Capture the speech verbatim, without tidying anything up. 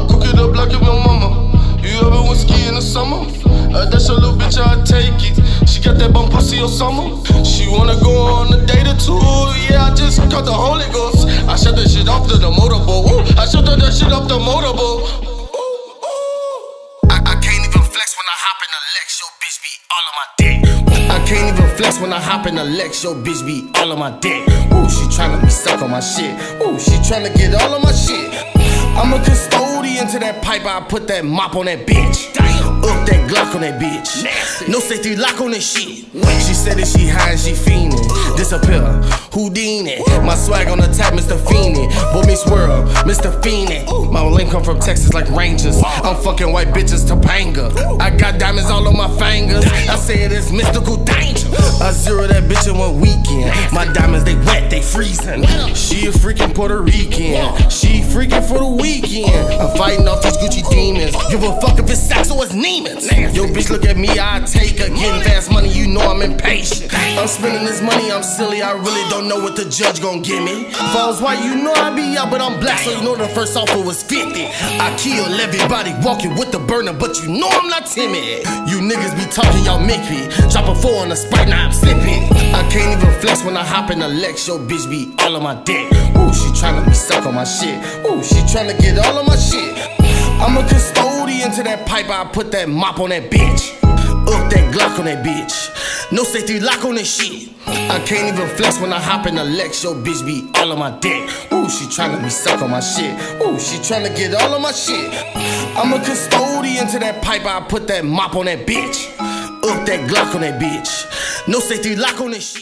I cook it up like it my mama. You ever went ski in the summer? Uh, that's your little bitch, I take it. She got that bum pussy on summer. She wanna go on a date or two. Yeah, I just caught the Holy Ghost. I shut that shit off to the motorboat. Ooh, I shut that shit off the motorboat. Ooh, ooh. I, I can't even flex when I hop in the Lex. Your bitch be all on my dick. Ooh. I can't even flex when I hop in the Lex. Your bitch be all on my dick. Ooh, she tryna be stuck on my shit. Ooh, she tryna get all on my shit. I'm a custodian to that pipe, I put that mop on that bitch. Damn. Up that Glock on that bitch. Nasty. No safety lock on that shit. Nasty. She said that she high and she fiending. Ugh. Disappear, Houdini. Woo. My swag on the top, Mister Feeny. Boy, me swirl, Mister Feeny. Ooh. My link come from Texas like Rangers. Wow. I'm fucking white bitches, Topanga. Ooh. I got diamonds all on my fingers. Damn. I say it is mystical danger. Ooh. I zero that bitch in one weekend. Nasty. My diamonds, they wet, they freezing. Yeah. She a freaking Puerto Rican. Yeah. She freaking for the weekend. I'm fighting off these Gucci demons. Give a fuck if it's sex or it's Neiman's. Yo bitch look at me, I take her. Getting fast money, you know I'm impatient. I'm spending this money, I'm silly. I really don't know what the judge gon' give me. If I was white, you know I be out, but I'm black, so you know the first offer was fifty. I killed everybody walking with the burner, but you know I'm not timid. You niggas be talking, y'all make me drop a four on the Sprite, now I'm sipping. I can't even flex when I hop in the Lex. Yo bitch be all on my dick. Ooh, she tryna be stuck on my shit. Ooh, she tryna to get all of my shit. I'm a custodian to that pipe, I put that mop on that bitch. Up that Glock on that bitch. No safety lock on that shit. I can't even flex when I hop in the Lex. Your bitch be all on my dick. Ooh, she tryna be stuck on my shit. Ooh, she tryna get all of my shit. I'm a custodian to that pipe, I put that mop on that bitch. Up that Glock on that bitch. No safety lock on that shit.